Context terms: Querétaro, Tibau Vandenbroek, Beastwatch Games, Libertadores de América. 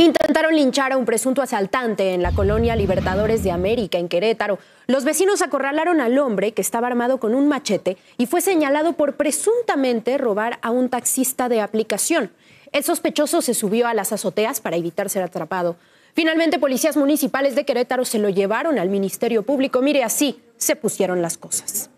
Intentaron linchar a un presunto asaltante en la colonia Libertadores de América, en Querétaro. Los vecinos acorralaron al hombre que estaba armado con un machete y fue señalado por presuntamente robar a un taxista de aplicación. El sospechoso se subió a las azoteas para evitar ser atrapado. Finalmente, policías municipales de Querétaro se lo llevaron al Ministerio Público. Mire, así se pusieron las cosas.